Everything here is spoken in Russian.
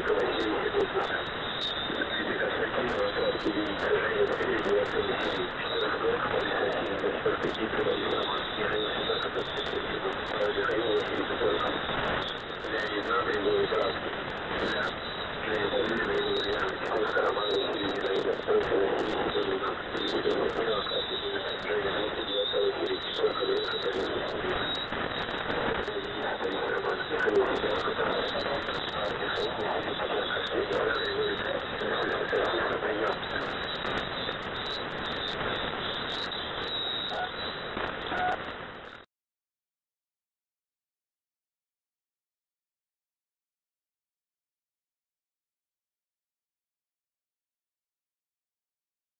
Продолжение следует...